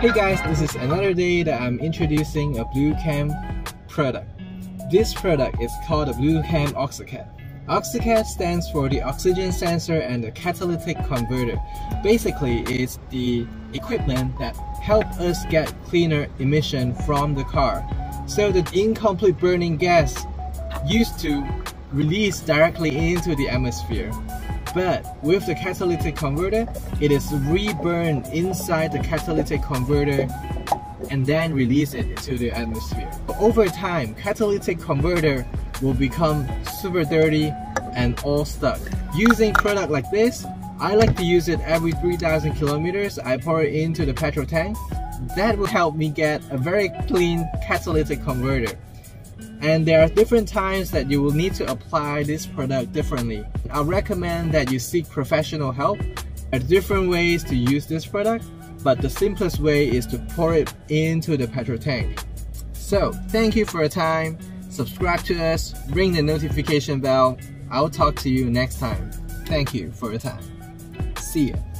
Hey guys, this is another day that I'm introducing a Bluecamp product. This product is called the Bluecamp OxiCat. OxiCat stands for the Oxygen Sensor and the Catalytic Converter. Basically, it's the equipment that helps us get cleaner emission from the car. So the incomplete burning gas used to release directly into the atmosphere. But with the catalytic converter, it is reburned inside the catalytic converter and then released into the atmosphere. Over time, catalytic converter will become super dirty and all stuck. Using product like this, I like to use it every 3,000 kilometers. I pour it into the petrol tank. That will help me get a very clean catalytic converter. And there are different times that you will need to apply this product differently. I recommend that you seek professional help. There are different ways to use this product, but the simplest way is to pour it into the petrol tank. So, thank you for your time. Subscribe to us, ring the notification bell. I'll talk to you next time. Thank you for your time. See ya.